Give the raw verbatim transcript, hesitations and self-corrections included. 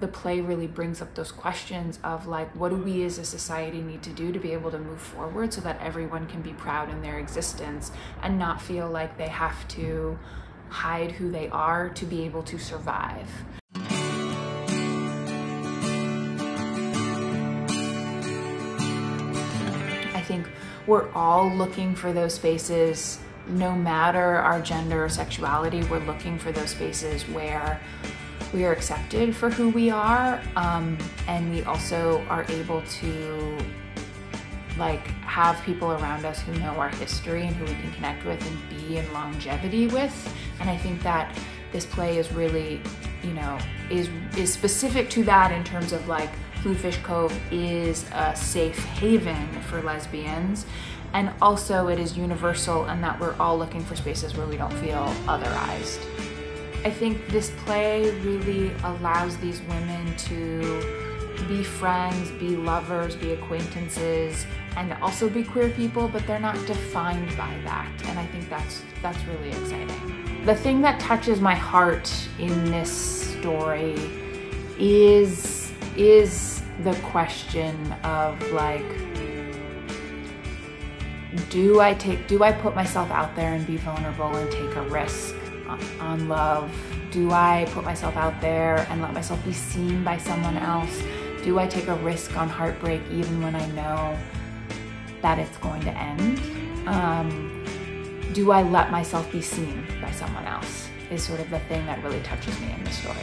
the play really brings up those questions of like, what do we as a society need to do to be able to move forward so that everyone can be proud in their existence and not feel like they have to hide who they are to be able to survive. I think we're all looking for those spaces, no matter our gender or sexuality, we're looking for those spaces where we are accepted for who we are, um, and we also are able to like have people around us who know our history and who we can connect with and be in longevity with. And I think that this play is really, you know, is is specific to that in terms of like Bluefish Cove is a safe haven for lesbians, and also it is universal in that we're all looking for spaces where we don't feel otherized. I think this play really allows these women to be friends, be lovers, be acquaintances, and also be queer people, but they're not defined by that. And I think that's, that's really exciting. The thing that touches my heart in this story is, is the question of like, do I take, do I put myself out there and be vulnerable and take a risk on love? Do I put myself out there and let myself be seen by someone else? Do I take a risk on heartbreak even when I know that it's going to end? Um, do I let myself be seen by someone else is sort of the thing that really touches me in the story.